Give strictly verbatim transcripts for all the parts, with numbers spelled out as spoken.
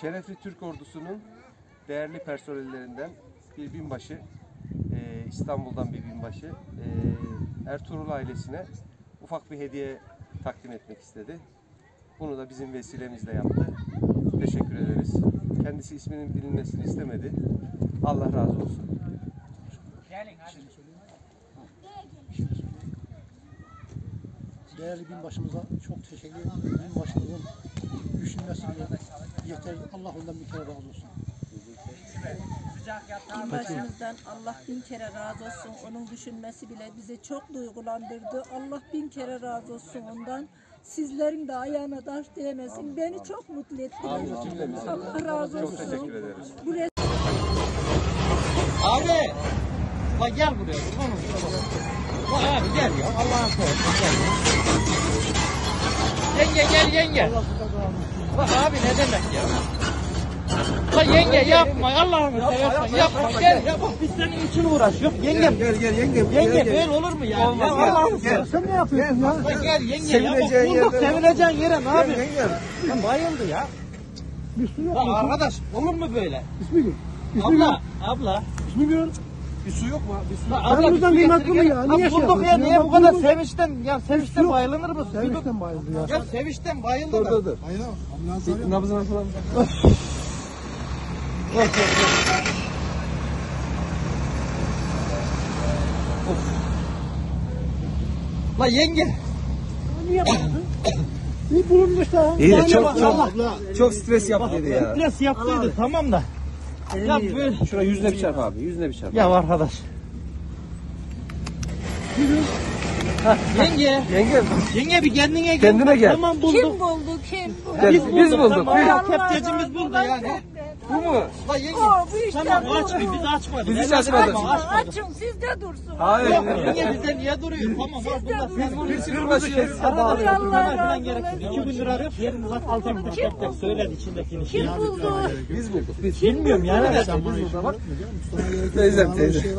şerefli Türk ordusunun değerli personellerinden bir binbaşı, e, İstanbul'dan bir binbaşı, e, Ertuğrul ailesine ufak bir hediye takdim etmek istedi. Bunu da bizim vesilemizle yaptı. Teşekkür ederiz. Kendisi isminin bilinmesini istemedi. Allah razı olsun. Değerli binbaşımıza çok teşekkür ederim. Binbaşımızın düşünmesini yeterli. Allah ondan bir kere razı olsun. Binbaşımızdan Allah bin kere razı olsun. Onun düşünmesi bile bizi çok duygulandırdı. Allah bin kere razı olsun ondan. Sizlerin de ayağına taş değmesin. Beni çok mutlu ettiniz. Allah razı olsun. Çok teşekkür ederiz. Abi! La gel buraya. La abi gel ya. Allah'ın korkusu. Yenge gel yenge. Bak abi ne demek ya. La yenge yapma. Allah'ını seversen yapma. Gel ya bak biz senin için uğraşıyoruz. Yengem. Gel gel yengem. Yenge böyle olur mu ya? Olmaz. Allah'ını seversen ne yapıyorsun ya? La gel yenge ya. Bulduk sevineceğin yere ne abi? Ya bayıldı ya. Bir su yok. La arkadaş olur mu böyle? İsmigül. Abla. Abla. İsmigül. Bir su yok mu? Bir su yok. Aramızdan bir makbul ya. Niye bulduk ya? Niye bu kadar sevinçten? Ya sevinçten bayılır mısın? Sevinçten bayıldı ya. Ya sevinçten bayıldı da. Dur dur dur. Hayır abi. Nabzını alalım. La yenge. Niye bağırdın? İyi bulundu işte. İyi de çok çok stres yaptıydı ya. Stres yaptıydı tamam da. Ya böyle. Şuraya yüzüne bir çarp abi. Yüzüne bir çarp. Ya arkadaş. Ha, yenge. Yenge. Yenge bir kendine gel. Kendine gel. Tamam bulduk. Kim buldu? Kim buldu? Biz, biz bulduk. Biz bulduk. Tamam. Kepçecimiz buldu yani. Bu mu? La yenge. O, bu işte tamam bu. Aç bir. Biz açmadık. Biz hiç açmadık. Açın siz de dursun. Hayır. Yok, yenge bizde niye duruyor? Tamam. Siz de durun. Bir sürü başıyız. Hadi Allah razı olsun. iki bin lira arıyoruz. Yerini zaten altı bin lira. Söyler içindekini. Kim buldu? Biz bulduk. Biz bilmiyorum yani. Biz bulduk. Bak. Teyzem teyze. E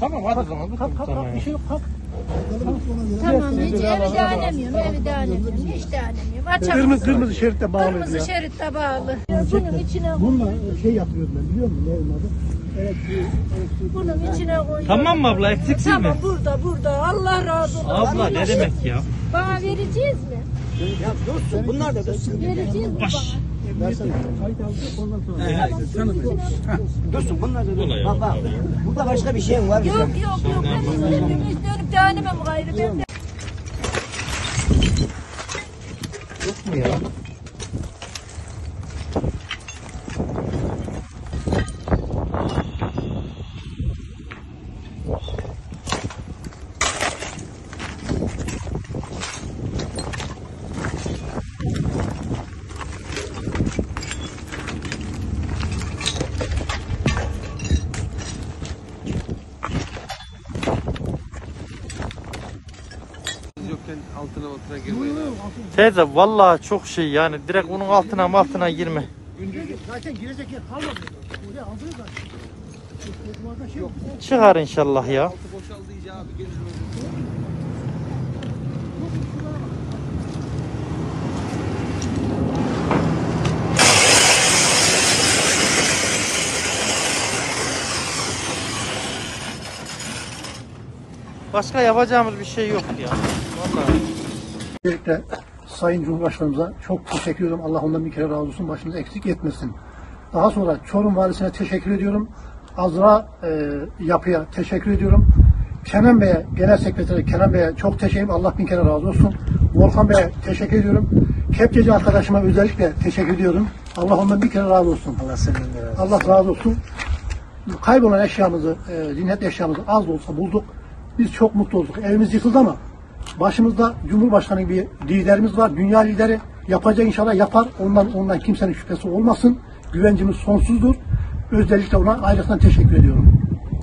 tamam hadi zaman. Kalk kalk kalk. Bir şey yok kalk. Tamam hiç evi de anemiyorum, evi de anemiyorum, hiç de anemiyorum. Açamazsın. Kırmızı, kırmızı şeritte bağlı. Kırmızı şeritte bağlı. Bunun içine koy. Bununla şey yapıyorum ben biliyor musun? Ne olmadı? Evet. Bunun içine koy. Tamam mı abla eksiksin mi? Tamam burada burada Allah razı olsun. Abla ne demek ya? Bana vereceğiz mi? Ya dursun bunlar da dursun. Vereceğiz mi bana? Versene. Kayıt aldık ondan sonra. Tanımayın. Dostum bunlar da bak bak. Burada başka bir şey mi var? Yok yok yok. Ben istemiyorum. İstiyorum tanemem gayrı. Ben de. Yok mu ya? Altına altına girmeyin. Teyze vallahi çok şey yani direkt onun altına mı altına girme. Zaten girecek yer kalmadı. Oraya aldınız zaten. Çıkar inşallah ya. Altı boşaldı iyice abi. Başka yapacağımız bir şey yok ya. Vallahi. Öncelikle Sayın Cumhurbaşkanımıza çok teşekkür ediyorum. Allah ondan bir kere razı olsun. Başımızı eksik etmesin. Daha sonra Çorum Valisi'ne teşekkür ediyorum. Azra e, Yapı'ya teşekkür ediyorum. Kenan Bey'e, Genel Sekreteri Kenan Bey'e çok teşekkür ederim. Allah bin kere razı olsun. Volkan Bey'e teşekkür ediyorum. Kepçeci arkadaşıma özellikle teşekkür ediyorum. Allah ondan bir kere razı olsun. Allah senden razı olsun. Allah razı olsun. Kaybolan eşyamızı, e, zinnet eşyamızı az olsa bulduk. Biz çok mutlu olduk. Evimiz yıkıldı ama başımızda Cumhurbaşkanı gibi liderimiz var. Dünya lideri yapacak inşallah yapar. Ondan ondan kimsenin şüphesi olmasın. Güvencimiz sonsuzdur. Özellikle ona ayrıca teşekkür ediyorum.